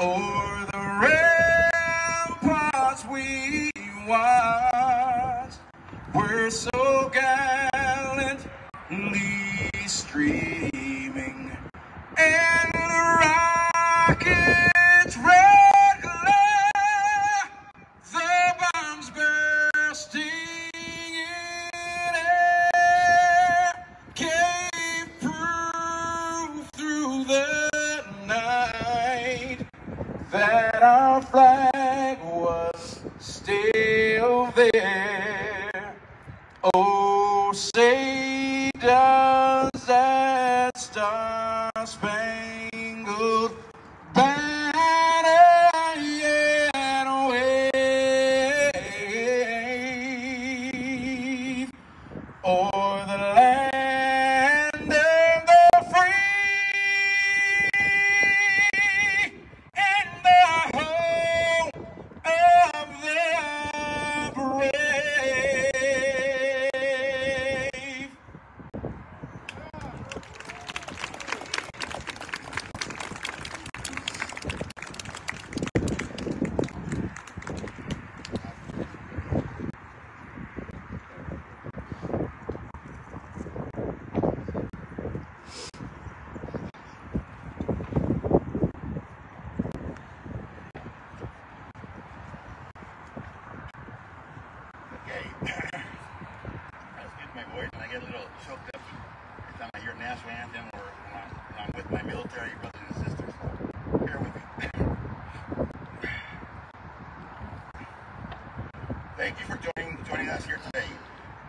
O'er the ramparts we watched, were so gallantly streaming, and the rockets red glare, the bombs bursting in air, gave proof through the night that our flag was still there. Oh, say does that star-spangled banner yet wave o'er the land of the free and the home of the brave? Okay, I was getting my voice and I get a little choked up every time I hear a national anthem or when I'm with my military brothers and sisters. Bear with me. Thank you for joining us here today.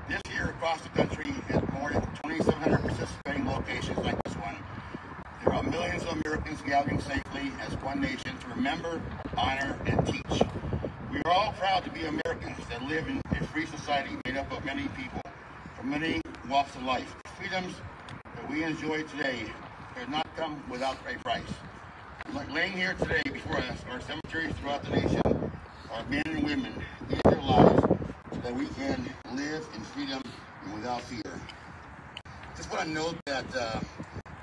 This year across the country has more than 2,700 participating locations like this one. There are millions of Americans gathering safely as one nation to remember, honor, and teach. We are all proud to be Americans that live in a free society made up of many people from many walks of life. The freedoms that we enjoy today have not come without a price. Laying here today before us are cemeteries throughout the nation, our men and women gave their lives so that we can live in freedom and without fear. Just want to note that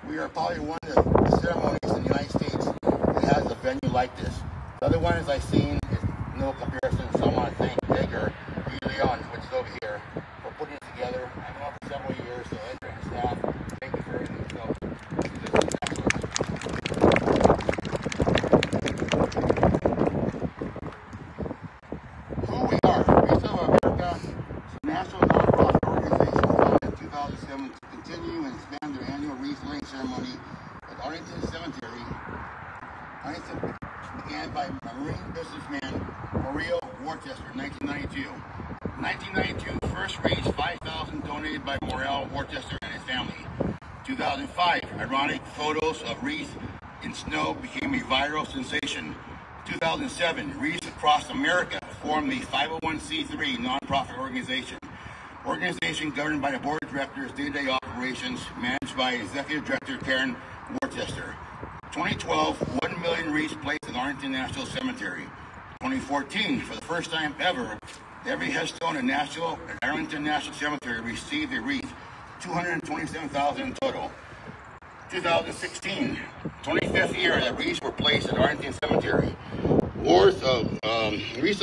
we are probably one of the ceremonies in the United States that has a venue like this. The other one, as I've seen, no comparison, so I want to thank Edgar De Leon, which is over here, for putting it together. I've known for several years, so Edgar and staff, thank you for everything. So, this is excellent. Who we are, Wreaths of America, is a national nonprofit organization founded in 2007 to continue and expand their annual wreath laying ceremony at Arlington Cemetery. Arlington began by Marine businessman Mario Worcester in 1992. In 1992, first raised $5,000 donated by Morrell Worcester and his family. 2005, ironic photos of wreaths in snow became a viral sensation. 2007, Wreaths Across America formed the 501c3 nonprofit organization. Organization governed by the board of directors, day-to-day operations, managed by executive director Karen Worcester. 2012, 1 million wreaths placed in Arlington National Cemetery. 2014, for the first time ever, every headstone in Arlington National Cemetery received a wreath, 227,000 in total. 2016, 25th year that wreaths were placed at Arlington Cemetery. Wreaths of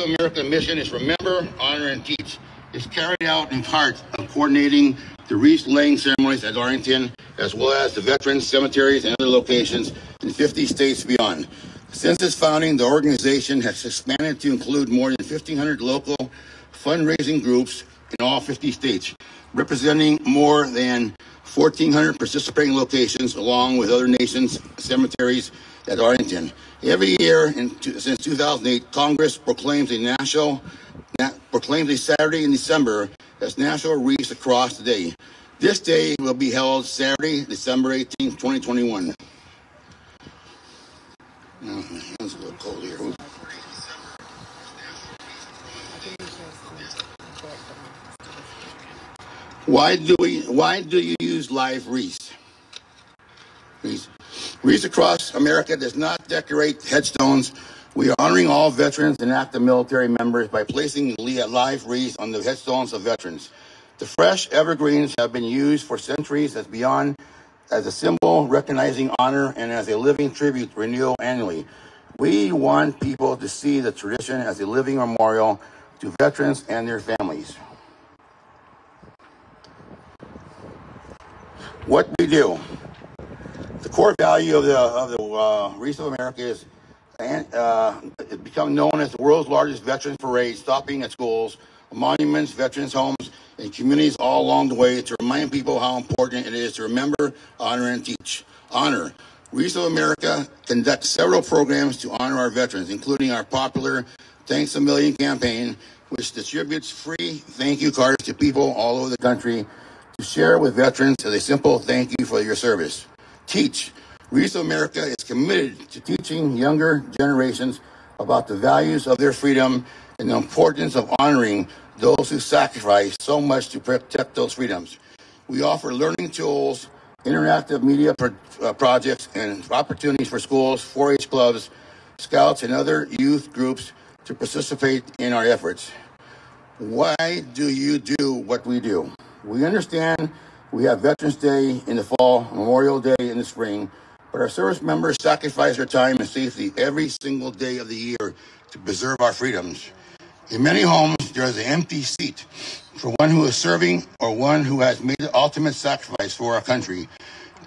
America mission is remember, honor, and teach. It's carried out in part of coordinating the wreath laying ceremonies at Arlington, as well as the veterans, cemeteries, and other locations in 50 states beyond. Since its founding, the organization has expanded to include more than 1,500 local fundraising groups in all 50 states, representing more than 1,400 participating locations along with other nations' cemeteries at Arlington. Every year since 2008, Congress proclaims a Saturday in December as National Wreaths Across the Day. This day will be held Saturday, December 18, 2021. Now, it's a little cold here. Why do you use live wreaths? Wreaths Across America does not decorate headstones. We are honoring all veterans and active military members by placing live wreaths on the headstones of veterans. The fresh evergreens have been used for centuries as a symbol recognizing honor and as a living tribute renewal annually. We want people to see the tradition as a living memorial to veterans and their families. What we do. The core value of the Wreaths of America is it become known as the world's largest veterans parade, stopping at schools, monuments, veterans homes, and communities all along the way to remind people how important it is to remember, honor, and teach. Honor. Wreaths of America conducts several programs to honor our veterans, including our popular Thanks a Million campaign, which distributes free thank you cards to people all over the country to share with veterans as a simple thank you for your service. Teach. Wreaths of America is committed to teaching younger generations about the values of their freedom and the importance of honoring those who sacrifice so much to protect those freedoms. We offer learning tools, interactive media projects, and opportunities for schools, 4-H clubs, scouts, and other youth groups to participate in our efforts. Why do you do what we do? We understand we have Veterans Day in the fall, Memorial Day in the spring, but our service members sacrifice their time and safety every single day of the year to preserve our freedoms. In many homes, there is an empty seat for one who is serving or one who has made the ultimate sacrifice for our country.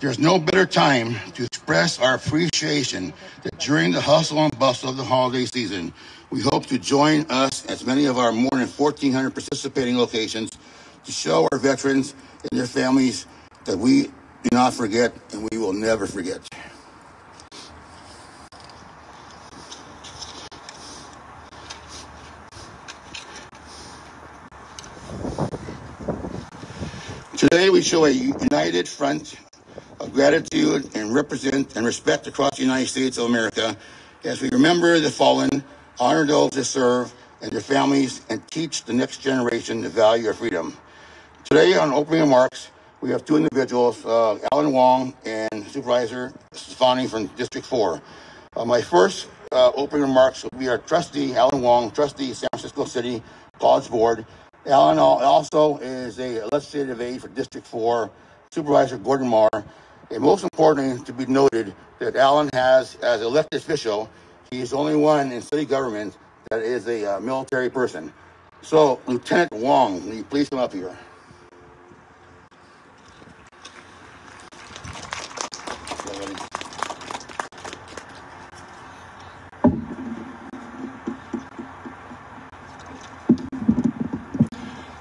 There's no better time to express our appreciation that during the hustle and bustle of the holiday season, we hope to join us as many of our more than 1,400 participating locations to show our veterans and their families that we do not forget and we will never forget. Today we show a united front of gratitude and represent and respect across the United States of America as we remember the fallen, honor those that serve and their families, and teach the next generation the value of freedom. Today on opening remarks, we have two individuals, Alan Wong and Supervisor Stefani from District 4. My first opening remarks will be our trustee, Alan Wong, trustee San Francisco City College Board. Alan also is a legislative aide for District 4, Supervisor Gordon Mar, and most importantly to be noted that Alan has, as an elected official, he is the only one in city government that is a military person. So, Lieutenant Wong, will you please come up here?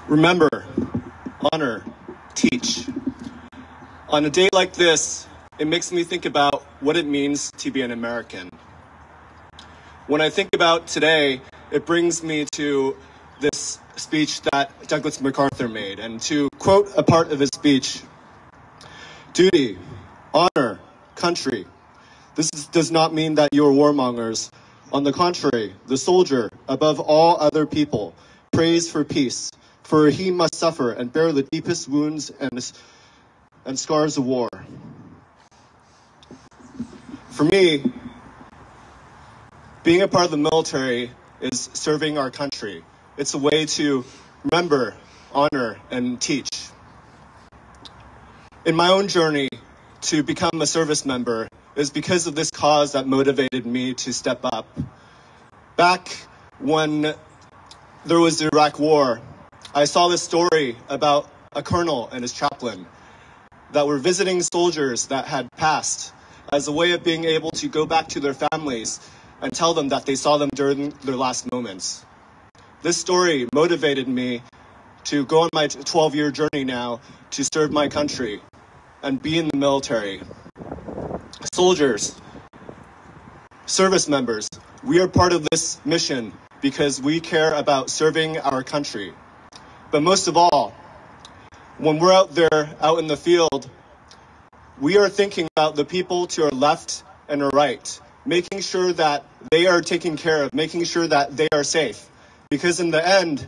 Remember, honor, teach. On a day like this, it makes me think about what it means to be an American. When I think about today, it brings me to this speech that Douglas MacArthur made, and to quote a part of his speech, duty, honor, country. This does not mean that you are warmongers. On the contrary, the soldier, above all other people, prays for peace. For he must suffer and bear the deepest wounds and scars of war. For me, being a part of the military is serving our country. It's a way to remember, honor, and teach. In my own journey to become a service member, is because of this cause that motivated me to step up. Back when there was the Iraq War, I saw this story about a colonel and his chaplain that were visiting soldiers that had passed as a way of being able to go back to their families and tell them that they saw them during their last moments. This story motivated me to go on my 12-year journey now to serve my country and be in the military. Soldiers, service members, we are part of this mission because we care about serving our country. But most of all, when we're out there, out in the field, we are thinking about the people to our left and our right, making sure that they are taken care of, making sure that they are safe. Because in the end,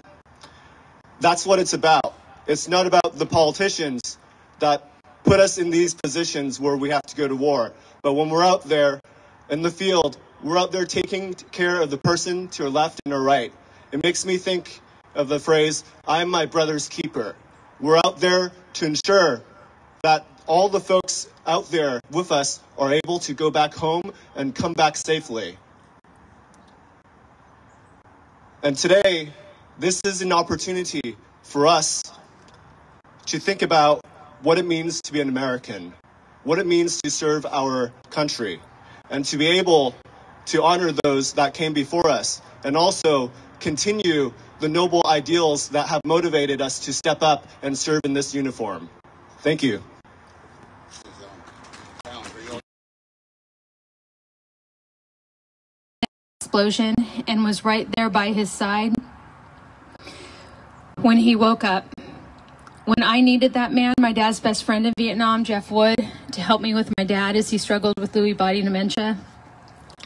that's what it's about. It's not about the politicians that put us in these positions where we have to go to war. But when we're out there in the field, we're out there taking care of the person to our left and our right. It makes me think of the phrase, I'm my brother's keeper. We're out there to ensure that all the folks out there with us are able to go back home and come back safely. And today, this is an opportunity for us to think about what it means to be an American, what it means to serve our country, and to be able to honor those that came before us, and also continue the noble ideals that have motivated us to step up and serve in this uniform. Thank you. Explosion and was right there by his side when he woke up. When I needed that man, my dad's best friend in Vietnam, Jeff Wood, to help me with my dad as he struggled with Lewy body dementia,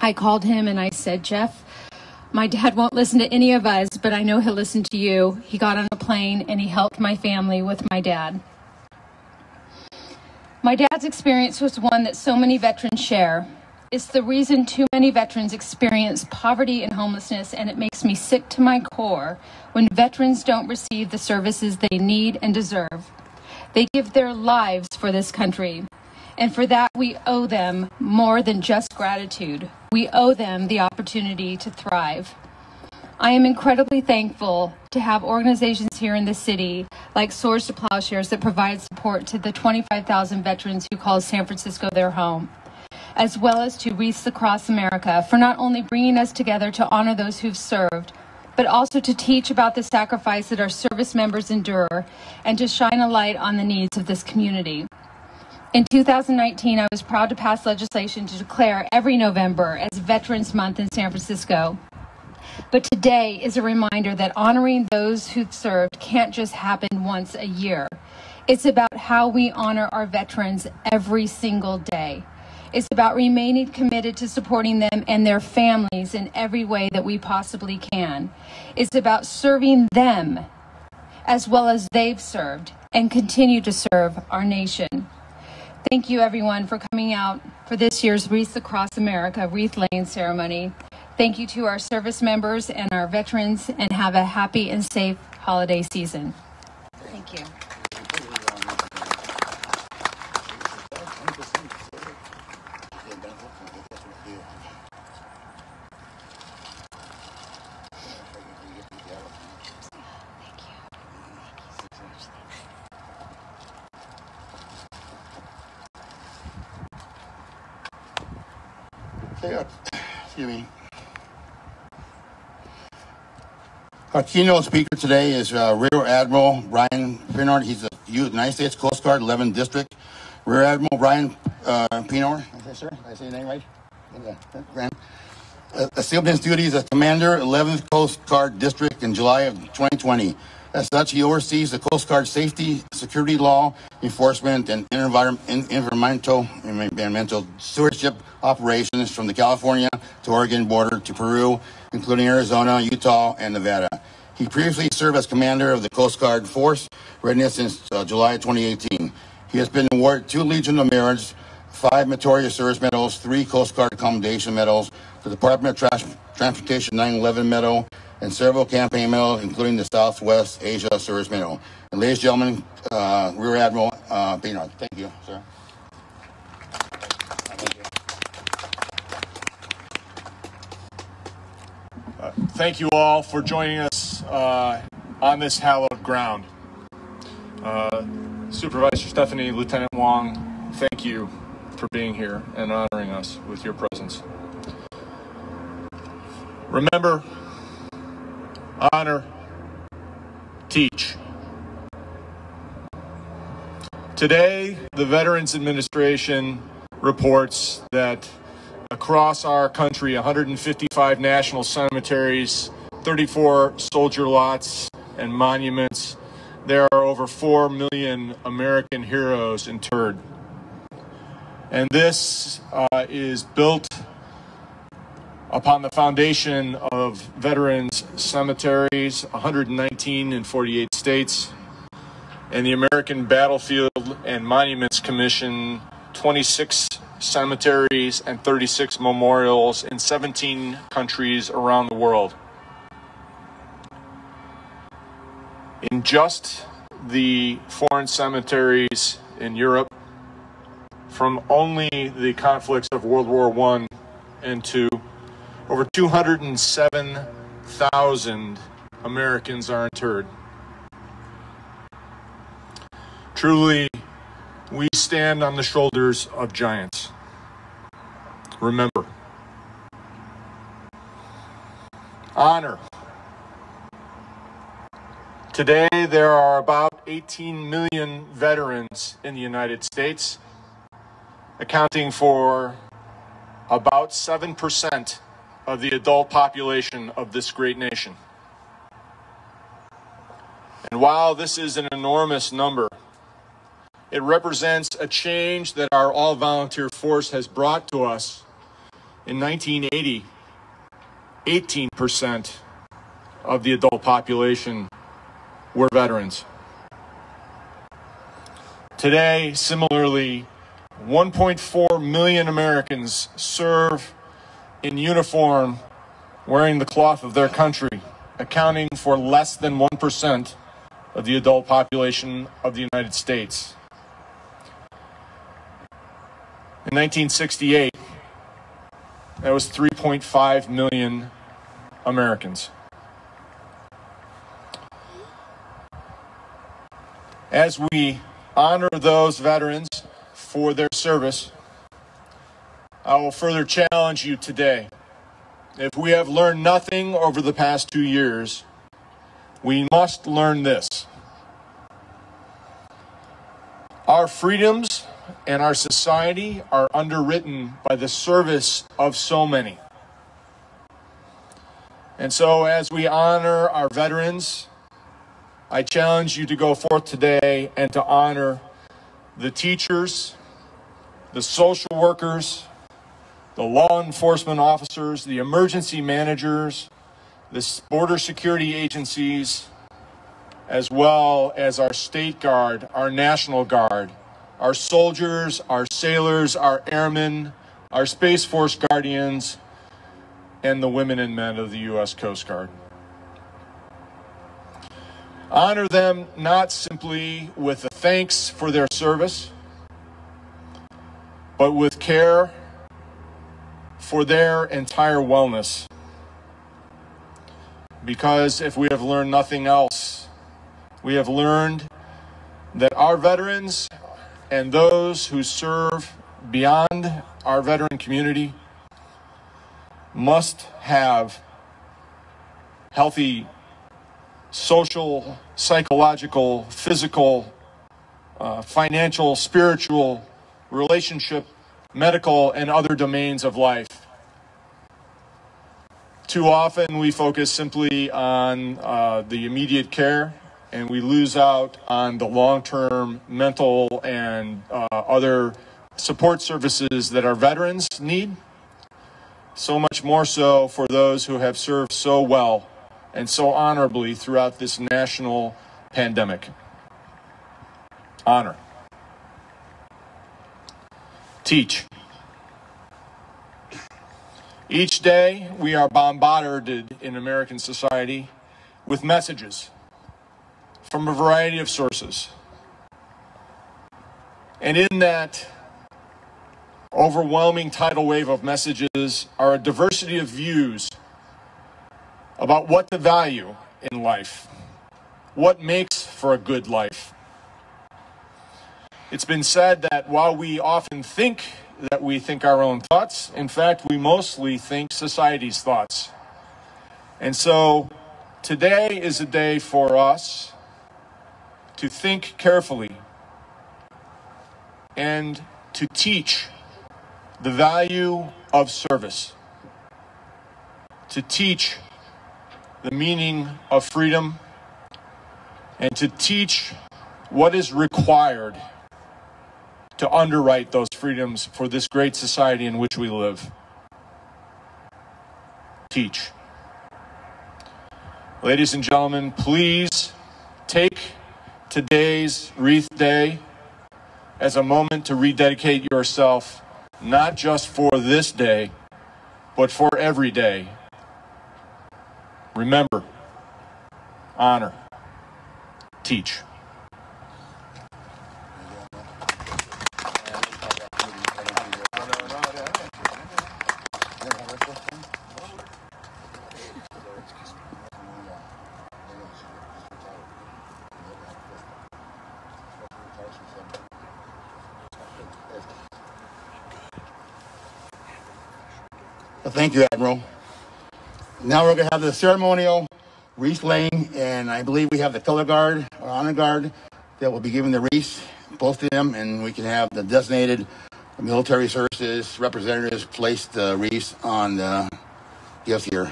I called him and I said, Jeff, my dad won't listen to any of us, but I know he'll listen to you. He got on a plane and he helped my family with my dad. My dad's experience was one that so many veterans share. It's the reason too many veterans experience poverty and homelessness, and it makes me sick to my core when veterans don't receive the services they need and deserve. They give their lives for this country, and for that we owe them more than just gratitude. We owe them the opportunity to thrive. I am incredibly thankful to have organizations here in the city like Swords to Plowshares that provide support to the 25,000 veterans who call San Francisco their home, as well as to Wreaths Across America for not only bringing us together to honor those who've served, but also to teach about the sacrifice that our service members endure and to shine a light on the needs of this community. In 2019, I was proud to pass legislation to declare every November as Veterans Month in San Francisco. But today is a reminder that honoring those who've served can't just happen once a year. It's about how we honor our veterans every single day. It's about remaining committed to supporting them and their families in every way that we possibly can. It's about serving them as well as they've served and continue to serve our nation. Thank you, everyone, for coming out for this year's Wreaths Across America Wreath Laying Ceremony. Thank you to our service members and our veterans, and have a happy and safe holiday season. Thank you. Our keynote speaker today is Rear Admiral Brian Pinard. He's the United States Coast Guard, 11th District. Rear Admiral Brian Pinard. Sir, did I say your name right? Yeah. Assumed his duties as Commander, 11th Coast Guard District in July of 2020. As such, he oversees the Coast Guard safety, security law, enforcement, and environmental stewardship operations from the California to Oregon border to Peru, including Arizona, Utah, and Nevada. He previously served as commander of the Coast Guard Force Readiness since July 2018. He has been awarded 2 Legion of Merit, 5 Meritorious Service Medals, 3 Coast Guard Commendation Medals, the Department of Transportation 9/11 Medal, and several campaign medals, including the Southwest Asia Service Medal. And ladies and gentlemen, Rear Admiral Pinard. Thank you, sir. Thank you all for joining us on this hallowed ground. Supervisor Stephanie, Lieutenant Wong, thank you for being here and honoring us with your presence. Remember, honor, teach. Today, the Veterans Administration reports that across our country, 155 national cemeteries, 34 soldier lots and monuments, there are over 4 million American heroes interred. And this is built upon the foundation of veterans cemeteries, 119 in 48 states, and the American Battlefield and Monuments Commission, 26 cemeteries and 36 memorials in 17 countries around the world. In just the foreign cemeteries in Europe, from only the conflicts of World War I and II, over 207 1,000 Americans are interred. Truly, we stand on the shoulders of giants. Remember. Honor. Today, there are about 18 million veterans in the United States, accounting for about 7% of the adult population of this great nation. And while this is an enormous number, it represents a change that our all-volunteer force has brought to us. In 1980, 18% of the adult population were veterans. Today, similarly, 1.4 million Americans serve in uniform wearing the cloth of their country, accounting for less than 1% of the adult population of the United States. In 1968, that was 3.5 million Americans. As we honor those veterans for their service, I will further challenge you today. If we have learned nothing over the past 2 years, we must learn this. Our freedoms and our society are underwritten by the service of so many. And so as we honor our veterans, I challenge you to go forth today and to honor the teachers, the social workers, the law enforcement officers, the emergency managers, the border security agencies, as well as our state guard, our national guard, our soldiers, our sailors, our airmen, our Space Force guardians, and the women and men of the U.S. Coast Guard. Honor them not simply with the thanks for their service, but with care for their entire wellness. Because if we have learned nothing else, we have learned that our veterans and those who serve beyond our veteran community must have healthy social, psychological, physical, financial, spiritual, relationship, medical, and other domains of life. Too often we focus simply on the immediate care, and we lose out on the long-term mental and other support services that our veterans need. So much more so for those who have served so well and so honorably throughout this national pandemic. Honor. Teach. Each day we are bombarded in American society with messages from a variety of sources. And in that overwhelming tidal wave of messages are a diversity of views about what to value in life, what makes for a good life. It's been said that while we often think that we think our own thoughts, in fact, we mostly think society's thoughts. And so today is a day for us to think carefully and to teach the value of service, to teach the meaning of freedom, and to teach what is required to underwrite those freedoms for this great society in which we live. Teach. Ladies and gentlemen, please take today's Wreath Day as a moment to rededicate yourself, not just for this day, but for every day. Remember, honor, teach. Well, thank you, Admiral. Now we're going to have the ceremonial wreath laying, and I believe we have the color guard or honor guard that will be giving the wreaths, both of them, and we can have the designated military services representatives place the wreaths on the gifts here.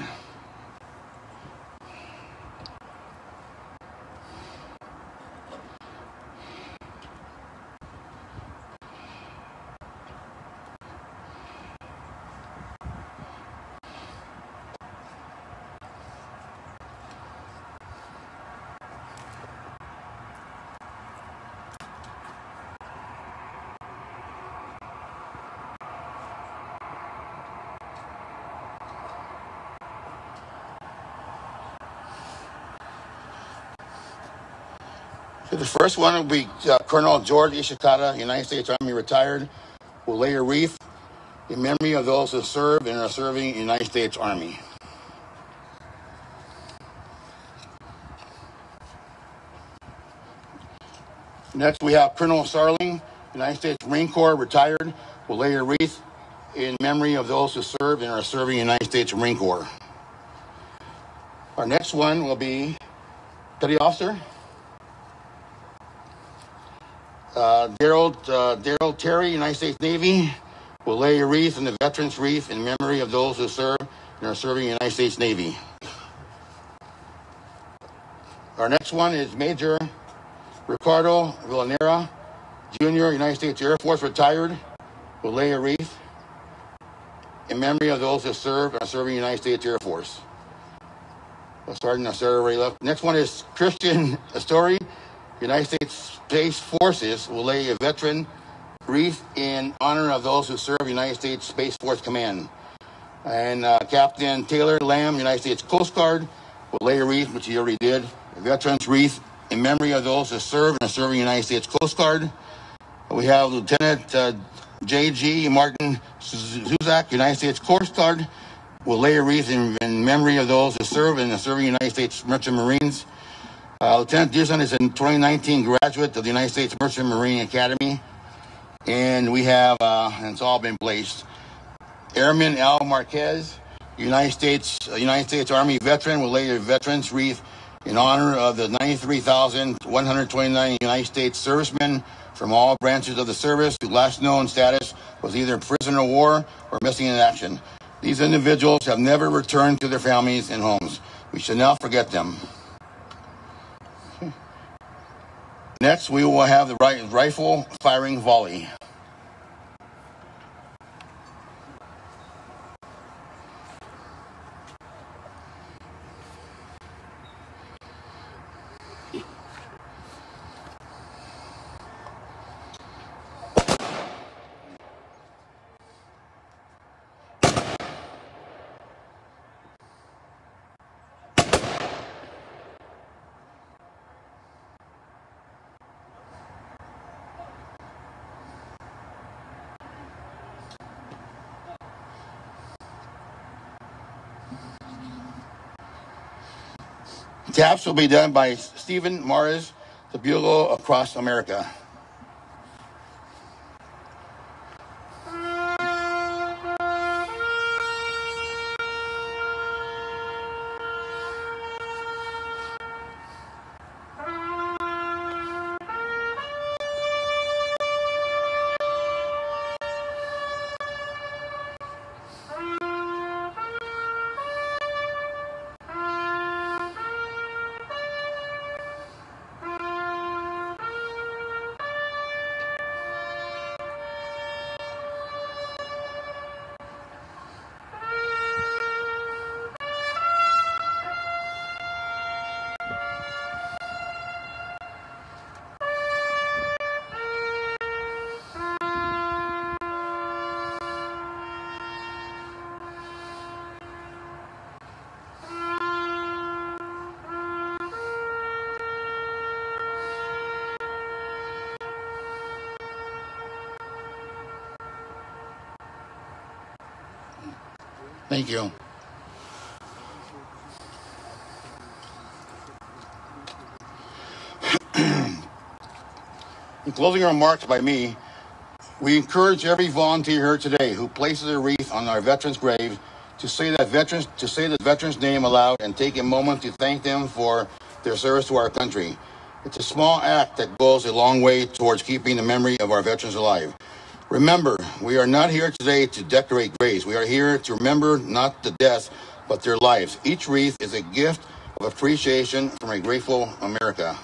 The first one will be Colonel George Ishikata, United States Army retired, will lay a wreath in memory of those who served and are serving in the United States Army. Next, we have Colonel Sarling, United States Marine Corps retired, will lay a wreath in memory of those who served and are serving in the United States Marine Corps. Our next one will be Petty Officer Darryl Terry, United States Navy, will lay a wreath in the Veterans Wreath in memory of those who serve and are serving in the United States Navy. Our next one is Major Ricardo Villanera, Jr., United States Air Force, retired, will lay a wreath in memory of those who serve and are serving in the United States Air Force. Sergeant Astori already left. Next one is Christian Astori, United States Space Forces, will lay a veteran wreath in honor of those who serve United States Space Force Command. And Captain Taylor Lamb, United States Coast Guard, will lay a wreath, which he already did, a veteran's wreath in memory of those who serve and are serving United States Coast Guard. We have Lieutenant J.G. Martin Zuzak, United States Coast Guard, will lay a wreath in memory of those who serve and are serving United States Merchant Marines. Lieutenant Dearson is a 2019 graduate of the United States Merchant Marine Academy, and we have, and it's all been placed, Airman Al Marquez, United States Army veteran, will lay a veteran's wreath in honor of the 93,129 United States servicemen from all branches of the service whose last known status was either prisoner of war or missing in action. These individuals have never returned to their families and homes. We should not forget them. Next, we will have the rifle firing volley. Taps will be done by Stephen Morris, the Bugle Across America. Thank you. In closing remarks by me, we encourage every volunteer here today who places a wreath on our veterans' graves to say the veterans' name aloud and take a moment to thank them for their service to our country. It's a small act that goes a long way towards keeping the memory of our veterans alive. Remember, we are not here today to decorate graves. We are here to remember not the deaths, but their lives. Each wreath is a gift of appreciation from a grateful America.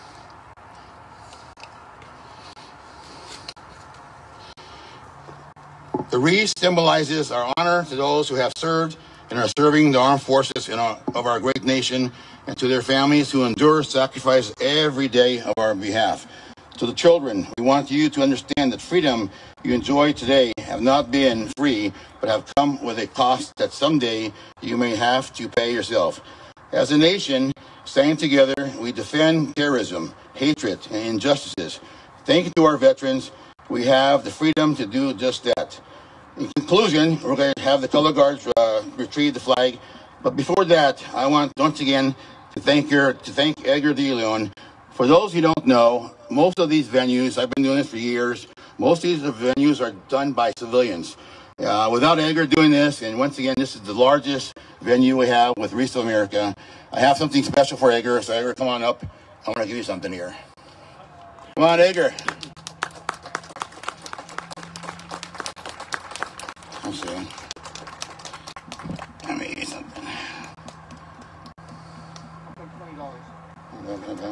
The wreath symbolizes our honor to those who have served and are serving the armed forces of our great nation, and to their families who endure sacrifice every day on our behalf. To the children, we want you to understand that freedom you enjoy today have not been free, but have come with a cost that someday you may have to pay yourself. As a nation, standing together, we defend terrorism, hatred, and injustices. Thank you to our veterans, we have the freedom to do just that. In conclusion, we're going to have the color guards retrieve the flag. But before that, I want once again to thank Edgar De Leon. For those who don't know, most of these venues, I've been doing this for years, most of these venues are done by civilians. Without Edgar doing this, and once again, this is the largest venue we have with Wreaths of America. I have something special for Edgar, so Edgar, come on up. I want to give you something here. Come on, Edgar. Let's see. Let me get something. Okay.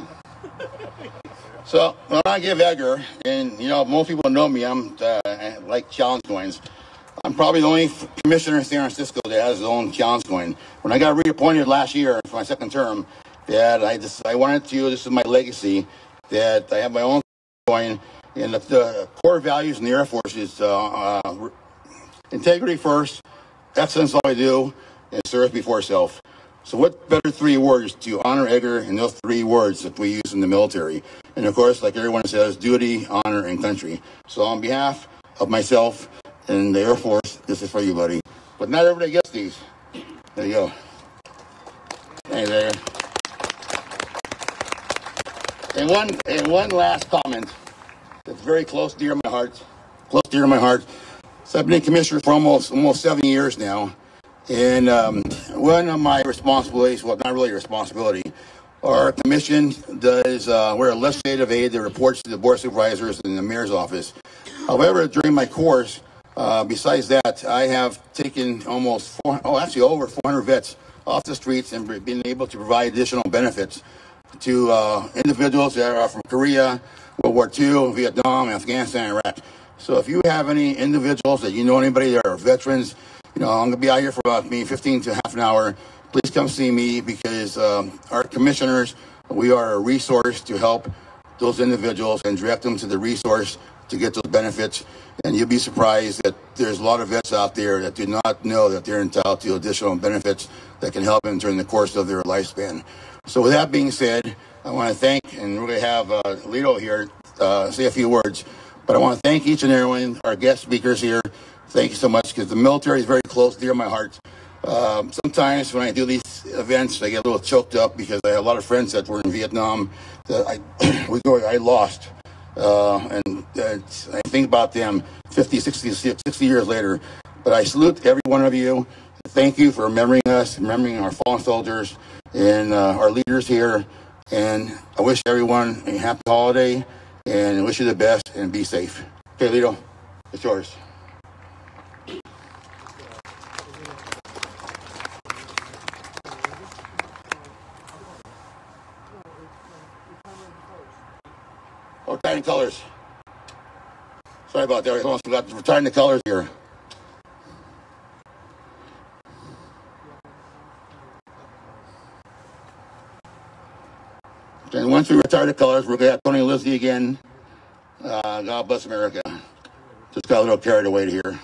So when I give Edgar, and you know, most people know me, I'm like challenge coins. I'm probably the only commissioner in San Francisco that has his own challenge coin. When I got reappointed last year for my second term, that I wanted to. This is my legacy. That I have my own coin, and the core values in the Air Force is integrity first, excellence all I do, and service before self. So what better three words to honor Edgar and those three words that we use in the military? And of course, like everyone says, duty, honor, and country. So on behalf of myself and the Air Force, this is for you, buddy. But not everybody gets these. There you go. Hey there. And one last comment that's very close dear to my heart. Close dear to my heart. So I've been a commissioner for almost 7 years now. And one of my responsibilities, well, not really a responsibility, our commission does, we're a legislative aid that reports to the board of supervisors and the mayor's office. However, during my course, besides that, I have taken over 400 vets off the streets and been able to provide additional benefits to individuals that are from Korea, World War II, Vietnam, Afghanistan, Iraq. So if you have any individuals that you know anybody that are veterans, you know, I'm going to be out here for about 15 to half an hour. Please come see me because our commissioners, we are a resource to help those individuals and direct them to the resource to get those benefits. And you'll be surprised that there's a lot of vets out there that do not know that they're entitled to additional benefits that can help them during the course of their lifespan. So with that being said, I want to thank, and we're going to have Lito here say a few words, but I want to thank each and every one, our guest speakers here. Thank you so much, because the military is very close, dear to my heart. Sometimes when I do these events, I get a little choked up because I have a lot of friends that were in Vietnam that I lost. And I think about them 50, 60 years later. But I salute every one of you. Thank you for remembering us, remembering our fallen soldiers and our leaders here. And I wish everyone a happy holiday and I wish you the best and be safe. Okay, Lito, it's yours. Oh, tiny colors. Sorry about that. I almost forgot to return the colors here. And once we retire the colors, we're going to have Tony Lindsay again. God bless America. Just got a little carried away here.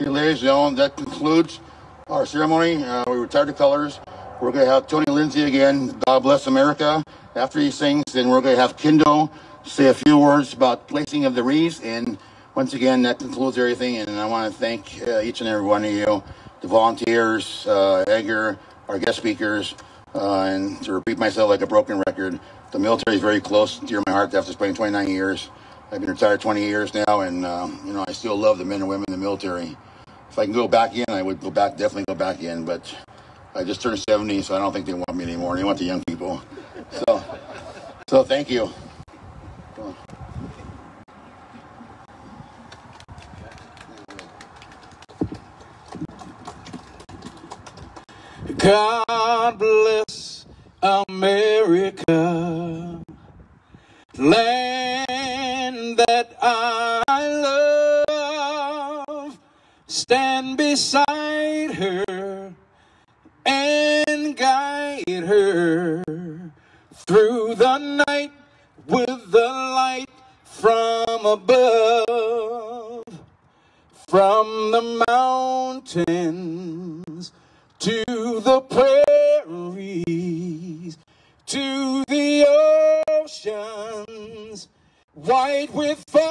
ladies and gentlemen, that concludes our ceremony. We retired the colors. We're going to have Tony Lindsay again, God Bless America. After he sings, then we're going to have Kindle say a few words about placing of the wreaths. And once again, that concludes everything. And I want to thank each and every one of you, the volunteers, Edgar, our guest speakers, and to repeat myself like a broken record, the military is very close to my heart after spending 29 years. I've been retired 20 years now, and you know, I still love the men and women in the military. If I can go back in, I would go back, definitely go back in, but I just turned 70, so I don't think they want me anymore. They want the young people. So thank you. God bless America, land that I love. Stand beside her and guide her through the night with the light from above, from the mountains to the prairies, to the oceans, white with foam.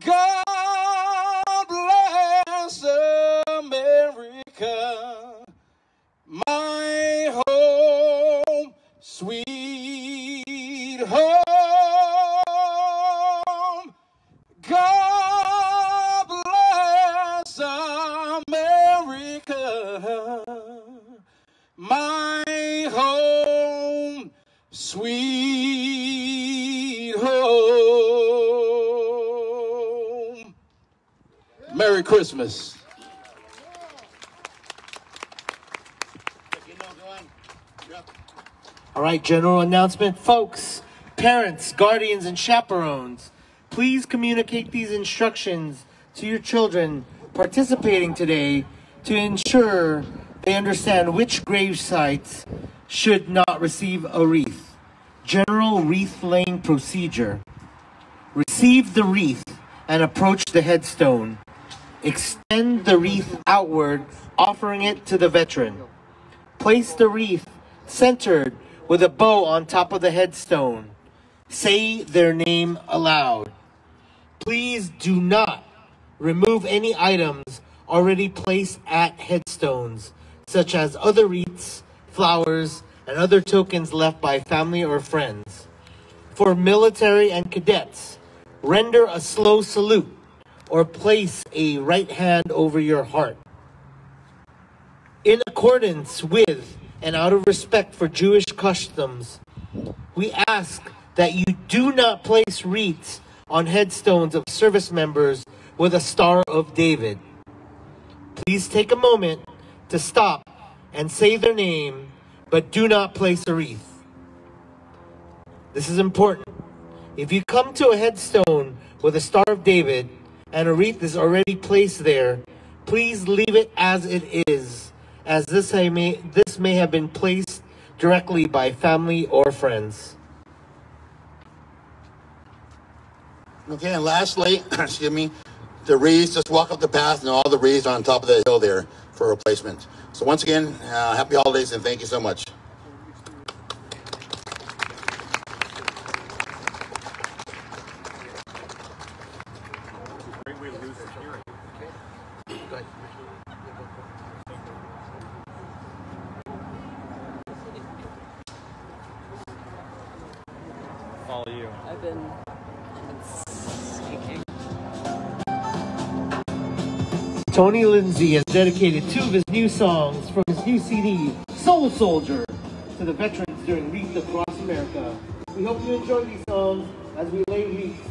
God bless America, my home, sweet home. My home, sweet home. Merry Christmas. All right, general announcement. Folks, parents, guardians, and chaperones, please communicate these instructions to your children participating today to ensure they understand which grave sites should not receive a wreath. General wreath laying procedure. Receive the wreath and approach the headstone. Extend the wreath outward, offering it to the veteran. Place the wreath centered with a bow on top of the headstone. Say their name aloud. Please do not remove any items already placed at headstones, such as other wreaths, flowers, and other tokens left by family or friends. For military and cadets, render a slow salute or place a right hand over your heart. In accordance with and out of respect for Jewish customs, we ask that you do not place wreaths on headstones of service members with a Star of David. Please take a moment to stop and say their name, but do not place a wreath. This is important. If you come to a headstone with a Star of David and a wreath is already placed there, please leave it as it is, as this may have been placed directly by family or friends. Okay, and lastly, excuse me, the wreaths, just walk up the path and all the wreaths on top of the hill there for replacement. So once again, happy holidays and thank you so much. Follow you. I've been speaking. Tony Lindsay has dedicated two of his new songs from his new CD, Soul Soldier, to the veterans during Wreaths Across America. We hope you enjoy these songs as we lay wreaths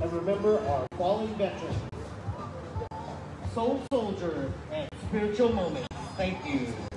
and remember our fallen veterans. Soul Soldier and Spiritual Moments. Thank you.